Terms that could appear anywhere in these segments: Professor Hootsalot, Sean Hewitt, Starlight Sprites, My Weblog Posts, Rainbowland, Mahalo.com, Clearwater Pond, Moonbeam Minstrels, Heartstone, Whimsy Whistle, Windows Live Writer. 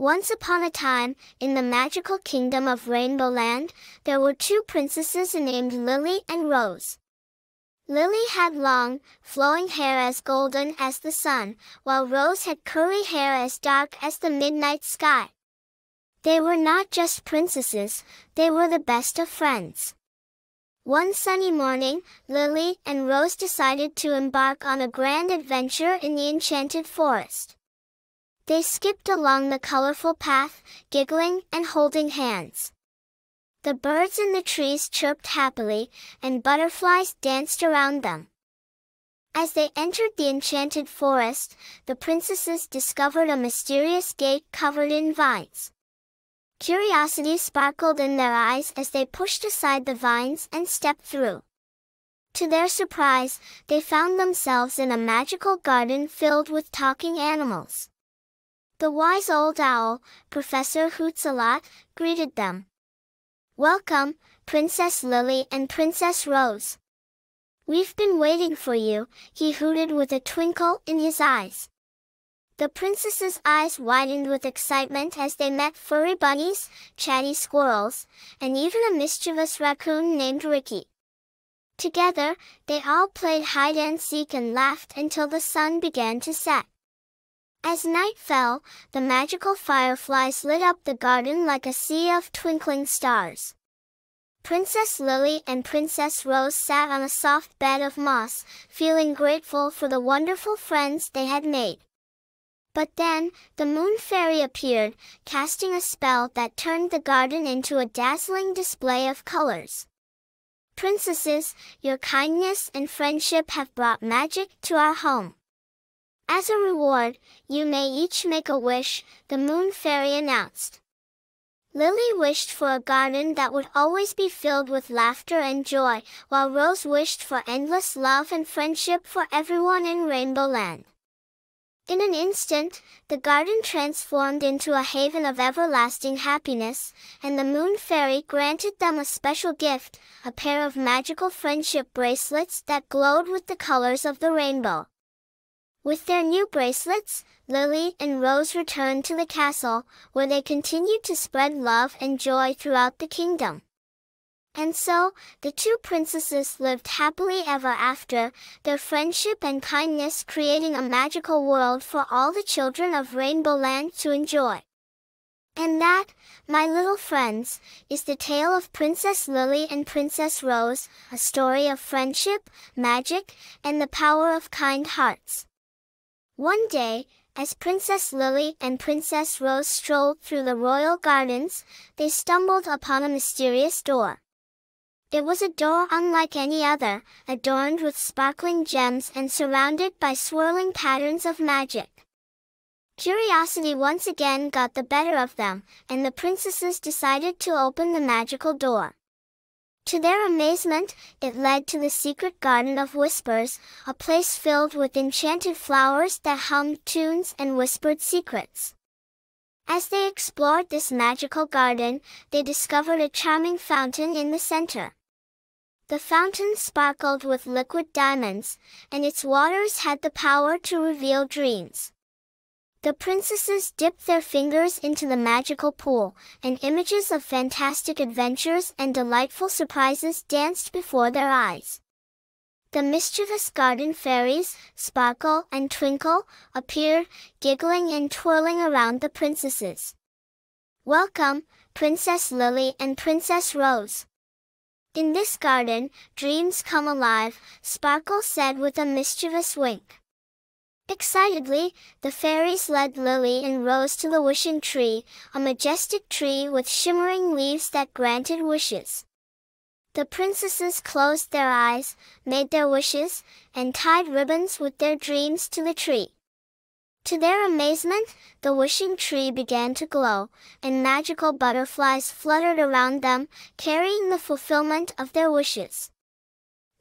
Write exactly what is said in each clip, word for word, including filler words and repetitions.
Once upon a time, in the magical kingdom of Rainbowland, there were two princesses named Lily and Rose. Lily had long, flowing hair as golden as the sun, while Rose had curly hair as dark as the midnight sky. They were not just princesses, they were the best of friends. One sunny morning, Lily and Rose decided to embark on a grand adventure in the enchanted forest. They skipped along the colorful path, giggling and holding hands. The birds in the trees chirped happily, and butterflies danced around them. As they entered the enchanted forest, the princesses discovered a mysterious gate covered in vines. Curiosity sparkled in their eyes as they pushed aside the vines and stepped through. To their surprise, they found themselves in a magical garden filled with talking animals. The wise old owl, Professor Hootsalot, greeted them. "Welcome, Princess Lily and Princess Rose. We've been waiting for you," he hooted with a twinkle in his eyes. The princesses' eyes widened with excitement as they met furry bunnies, chatty squirrels, and even a mischievous raccoon named Ricky. Together, they all played hide-and-seek and laughed until the sun began to set. As night fell, the magical fireflies lit up the garden like a sea of twinkling stars. Princess Lily and Princess Rose sat on a soft bed of moss, feeling grateful for the wonderful friends they had made. But then, the moon fairy appeared, casting a spell that turned the garden into a dazzling display of colors. "Princesses, your kindness and friendship have brought magic to our home. As a reward, you may each make a wish," the moon fairy announced. Lily wished for a garden that would always be filled with laughter and joy, while Rose wished for endless love and friendship for everyone in Rainbowland. In an instant, the garden transformed into a haven of everlasting happiness, and the moon fairy granted them a special gift, a pair of magical friendship bracelets that glowed with the colors of the rainbow. With their new bracelets, Lily and Rose returned to the castle, where they continued to spread love and joy throughout the kingdom. And so, the two princesses lived happily ever after, their friendship and kindness creating a magical world for all the children of Rainbowland to enjoy. And that, my little friends, is the tale of Princess Lily and Princess Rose, a story of friendship, magic, and the power of kind hearts. One day, as Princess Lily and Princess Rose strolled through the royal gardens, they stumbled upon a mysterious door. It was a door unlike any other, adorned with sparkling gems and surrounded by swirling patterns of magic. Curiosity once again got the better of them, and the princesses decided to open the magical door. To their amazement, it led to the secret Garden of Whispers, a place filled with enchanted flowers that hummed tunes and whispered secrets. As they explored this magical garden, they discovered a charming fountain in the center. The fountain sparkled with liquid diamonds, and its waters had the power to reveal dreams. The princesses dipped their fingers into the magical pool, and images of fantastic adventures and delightful surprises danced before their eyes. The mischievous garden fairies, Sparkle and Twinkle, appeared, giggling and twirling around the princesses. "Welcome, Princess Lily and Princess Rose. In this garden, dreams come alive," Sparkle said with a mischievous wink. Excitedly, the fairies led Lily and Rose to the wishing tree, a majestic tree with shimmering leaves that granted wishes. The princesses closed their eyes, made their wishes, and tied ribbons with their dreams to the tree. To their amazement, the wishing tree began to glow, and magical butterflies fluttered around them, carrying the fulfillment of their wishes.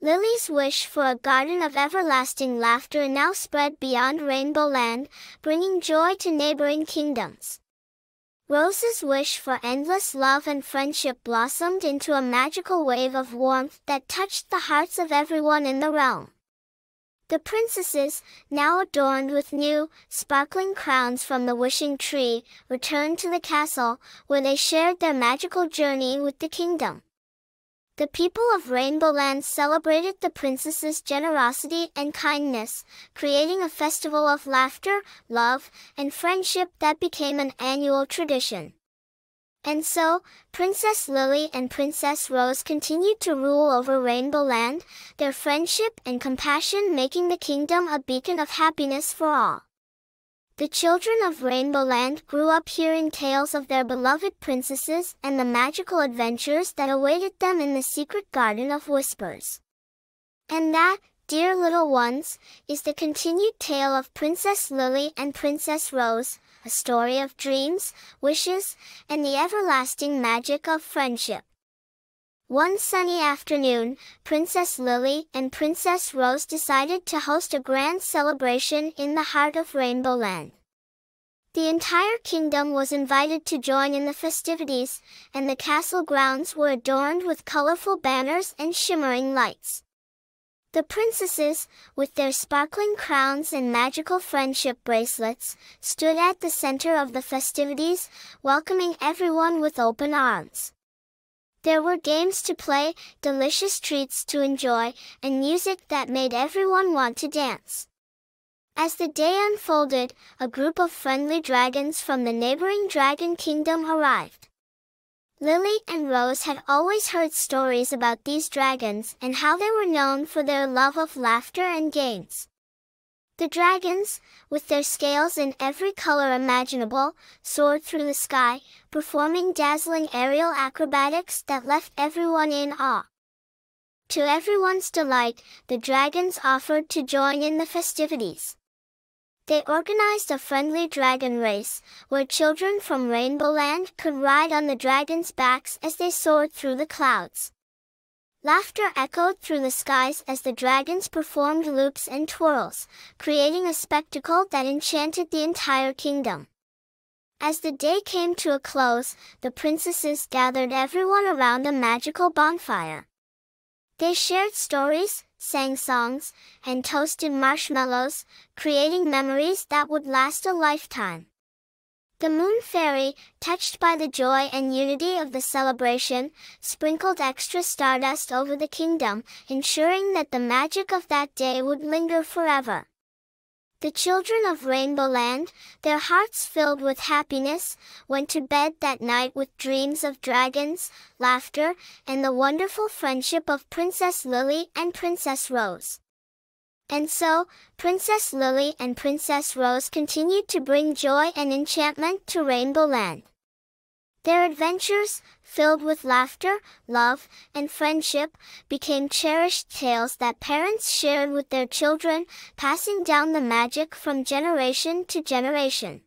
Lily's wish for a garden of everlasting laughter now spread beyond Rainbowland, bringing joy to neighboring kingdoms. Rose's wish for endless love and friendship blossomed into a magical wave of warmth that touched the hearts of everyone in the realm. The princesses, now adorned with new, sparkling crowns from the wishing tree, returned to the castle, where they shared their magical journey with the kingdom. The people of Rainbowland celebrated the princesses' generosity and kindness, creating a festival of laughter, love, and friendship that became an annual tradition. And so, Princess Lily and Princess Rose continued to rule over Rainbowland, their friendship and compassion making the kingdom a beacon of happiness for all. The children of Rainbowland grew up hearing tales of their beloved princesses and the magical adventures that awaited them in the secret garden of whispers. And that, dear little ones, is the continued tale of Princess Lily and Princess Rose, a story of dreams, wishes, and the everlasting magic of friendship. One sunny afternoon, Princess Lily and Princess Rose decided to host a grand celebration in the heart of Rainbowland. The entire kingdom was invited to join in the festivities, and the castle grounds were adorned with colorful banners and shimmering lights. The princesses, with their sparkling crowns and magical friendship bracelets, stood at the center of the festivities, welcoming everyone with open arms. There were games to play, delicious treats to enjoy, and music that made everyone want to dance. As the day unfolded, a group of friendly dragons from the neighboring dragon kingdom arrived. Lily and Rose had always heard stories about these dragons and how they were known for their love of laughter and games. The dragons, with their scales in every color imaginable, soared through the sky, performing dazzling aerial acrobatics that left everyone in awe. To everyone's delight, the dragons offered to join in the festivities. They organized a friendly dragon race, where children from Rainbowland could ride on the dragons' backs as they soared through the clouds. Laughter echoed through the skies as the dragons performed loops and twirls, creating a spectacle that enchanted the entire kingdom. As the day came to a close, the princesses gathered everyone around a magical bonfire. They shared stories, sang songs, and toasted marshmallows, creating memories that would last a lifetime. The Moon Fairy, touched by the joy and unity of the celebration, sprinkled extra stardust over the kingdom, ensuring that the magic of that day would linger forever. The children of Rainbowland, their hearts filled with happiness, went to bed that night with dreams of dragons, laughter, and the wonderful friendship of Princess Lily and Princess Rose. And so, Princess Lily and Princess Rose continued to bring joy and enchantment to Rainbowland. Their adventures, filled with laughter, love, and friendship, became cherished tales that parents shared with their children, passing down the magic from generation to generation.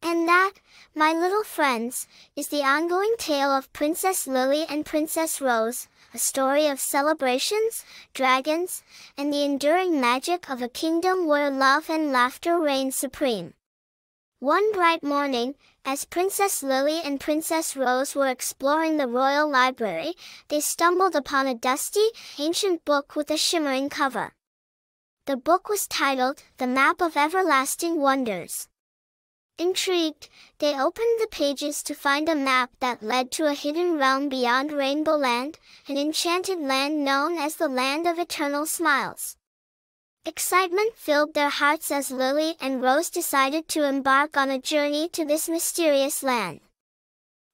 And that, my little friends, is the ongoing tale of Princess Lily and Princess Rose, a story of celebrations, dragons, and the enduring magic of a kingdom where love and laughter reign supreme. One bright morning, as Princess Lily and Princess Rose were exploring the royal library, they stumbled upon a dusty, ancient book with a shimmering cover. The book was titled, The Map of Everlasting Wonders. Intrigued, they opened the pages to find a map that led to a hidden realm beyond Rainbowland, an enchanted land known as the Land of Eternal Smiles. Excitement filled their hearts as Lily and Rose decided to embark on a journey to this mysterious land.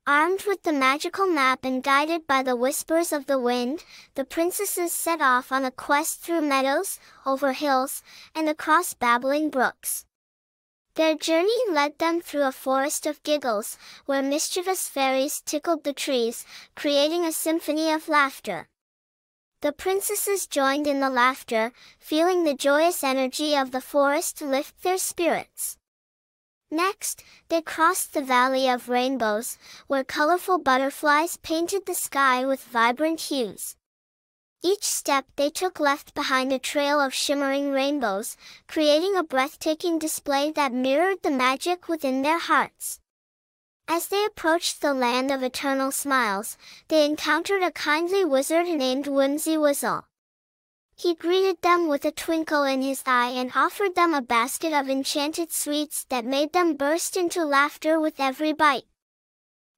Armed with the magical map and guided by the whispers of the wind, the princesses set off on a quest through meadows, over hills, and across babbling brooks. Their journey led them through a forest of giggles, where mischievous fairies tickled the trees, creating a symphony of laughter. The princesses joined in the laughter, feeling the joyous energy of the forest lift their spirits. Next, they crossed the Valley of Rainbows, where colorful butterflies painted the sky with vibrant hues. Each step they took left behind a trail of shimmering rainbows, creating a breathtaking display that mirrored the magic within their hearts. As they approached the Land of Eternal Smiles, they encountered a kindly wizard named Whimsy Whistle. He greeted them with a twinkle in his eye and offered them a basket of enchanted sweets that made them burst into laughter with every bite.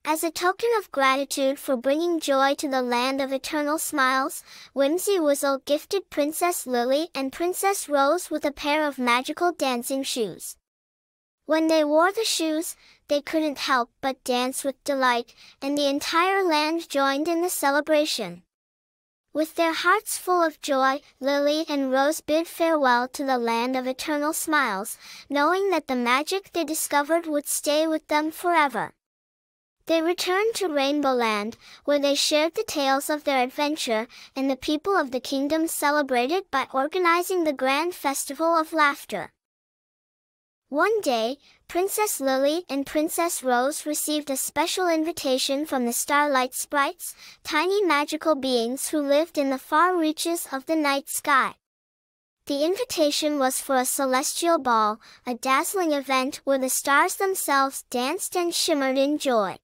As a token of gratitude for bringing joy to the land of eternal smiles, Whimsy Whistle gifted Princess Lily and Princess Rose with a pair of magical dancing shoes. When they wore the shoes, they couldn't help but dance with delight, and the entire land joined in the celebration. With their hearts full of joy, Lily and Rose bid farewell to the land of eternal smiles, knowing that the magic they discovered would stay with them forever. They returned to Rainbowland, where they shared the tales of their adventure, and the people of the kingdom celebrated by organizing the grand festival of laughter. One day, Princess Lily and Princess Rose received a special invitation from the Starlight Sprites, tiny magical beings who lived in the far reaches of the night sky. The invitation was for a celestial ball, a dazzling event where the stars themselves danced and shimmered in joy.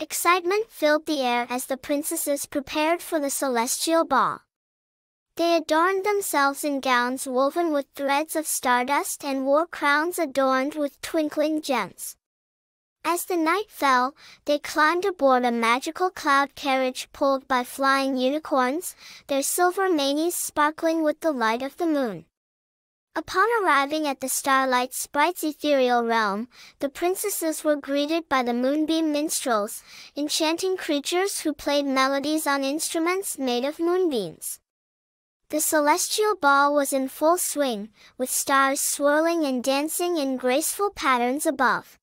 Excitement filled the air as the princesses prepared for the celestial ball. They adorned themselves in gowns woven with threads of stardust and wore crowns adorned with twinkling gems. As the night fell, they climbed aboard a magical cloud carriage pulled by flying unicorns, their silver manes sparkling with the light of the moon. Upon arriving at the Starlight Sprite's ethereal realm, the princesses were greeted by the Moonbeam Minstrels, enchanting creatures who played melodies on instruments made of moonbeams. The celestial ball was in full swing, with stars swirling and dancing in graceful patterns above.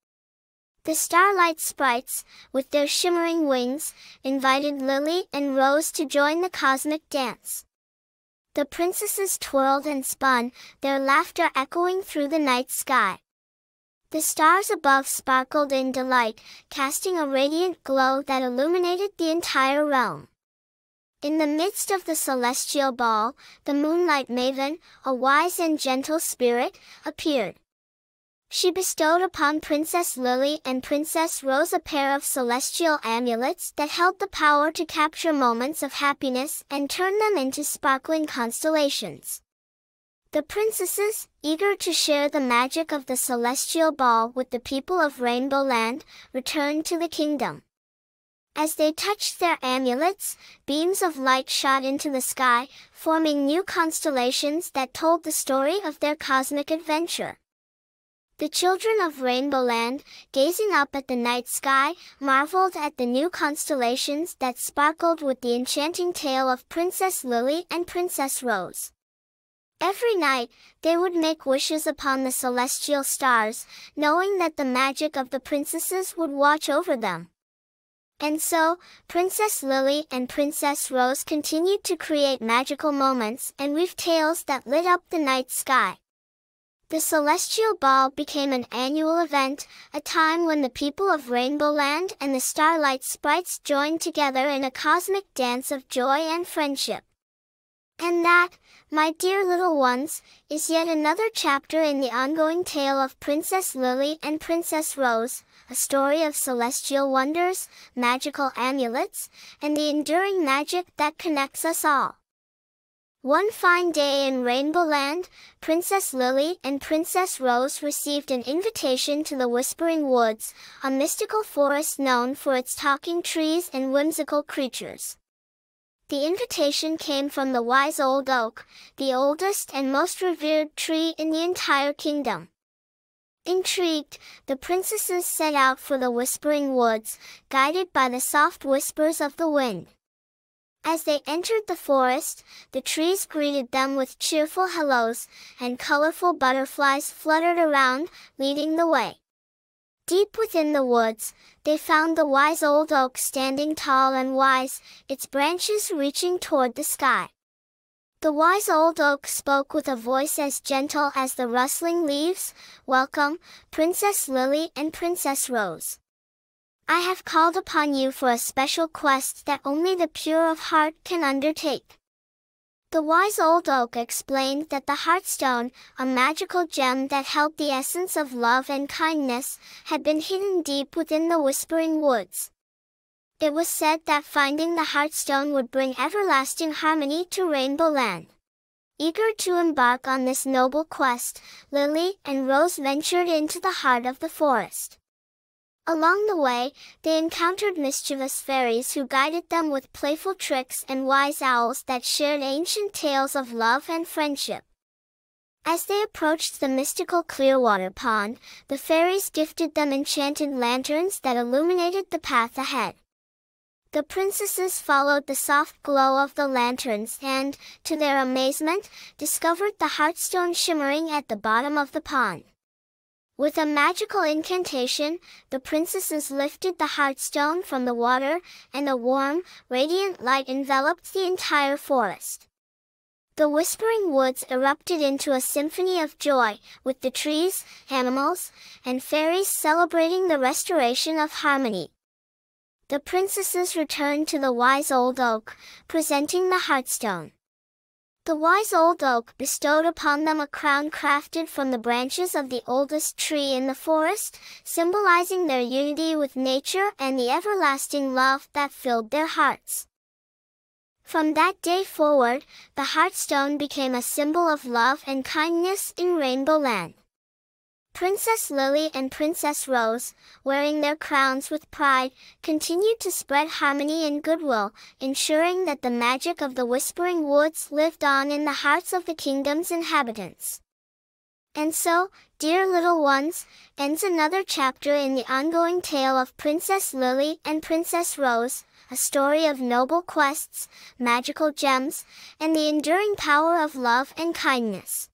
The Starlight Sprites, with their shimmering wings, invited Lily and Rose to join the cosmic dance. The princesses twirled and spun, their laughter echoing through the night sky. The stars above sparkled in delight, casting a radiant glow that illuminated the entire realm. In the midst of the celestial ball, the Moonlight Maven, a wise and gentle spirit, appeared. She bestowed upon Princess Lily and Princess Rose a pair of celestial amulets that held the power to capture moments of happiness and turn them into sparkling constellations. The princesses, eager to share the magic of the celestial ball with the people of Rainbowland, returned to the kingdom. As they touched their amulets, beams of light shot into the sky, forming new constellations that told the story of their cosmic adventure. The children of Rainbowland, gazing up at the night sky, marveled at the new constellations that sparkled with the enchanting tale of Princess Lily and Princess Rose. Every night, they would make wishes upon the celestial stars, knowing that the magic of the princesses would watch over them. And so, Princess Lily and Princess Rose continued to create magical moments and weave tales that lit up the night sky. The celestial ball became an annual event, a time when the people of Rainbowland and the Starlight Sprites joined together in a cosmic dance of joy and friendship. And that, my dear little ones, is yet another chapter in the ongoing tale of Princess Lily and Princess Rose, a story of celestial wonders, magical amulets, and the enduring magic that connects us all. One fine day in Rainbowland, Princess Lily and Princess Rose received an invitation to the Whispering Woods, a mystical forest known for its talking trees and whimsical creatures. The invitation came from the wise old oak, the oldest and most revered tree in the entire kingdom. Intrigued, the princesses set out for the Whispering Woods, guided by the soft whispers of the wind. As they entered the forest, the trees greeted them with cheerful hellos, and colorful butterflies fluttered around, leading the way. Deep within the woods, they found the wise old oak standing tall and wise, its branches reaching toward the sky. The wise old oak spoke with a voice as gentle as the rustling leaves, "Welcome, Princess Lily and Princess Rose. I have called upon you for a special quest that only the pure of heart can undertake." The wise old oak explained that the Heartstone, a magical gem that held the essence of love and kindness, had been hidden deep within the Whispering Woods. It was said that finding the Heartstone would bring everlasting harmony to Rainbowland. Eager to embark on this noble quest, Lily and Rose ventured into the heart of the forest. Along the way, they encountered mischievous fairies who guided them with playful tricks and wise owls that shared ancient tales of love and friendship. As they approached the mystical Clearwater Pond, the fairies gifted them enchanted lanterns that illuminated the path ahead. The princesses followed the soft glow of the lanterns and, to their amazement, discovered the Heartstone shimmering at the bottom of the pond. With a magical incantation, the princesses lifted the Heartstone from the water, and a warm, radiant light enveloped the entire forest. The Whispering Woods erupted into a symphony of joy, with the trees, animals, and fairies celebrating the restoration of harmony. The princesses returned to the wise old oak, presenting the Heartstone. The wise old oak bestowed upon them a crown crafted from the branches of the oldest tree in the forest, symbolizing their unity with nature and the everlasting love that filled their hearts. From that day forward, the Heartstone became a symbol of love and kindness in Rainbowland. Princess Lily and Princess Rose, wearing their crowns with pride, continued to spread harmony and goodwill, ensuring that the magic of the Whispering Woods lived on in the hearts of the kingdom's inhabitants. And so, dear little ones, ends another chapter in the ongoing tale of Princess Lily and Princess Rose, a story of noble quests, magical gems, and the enduring power of love and kindness.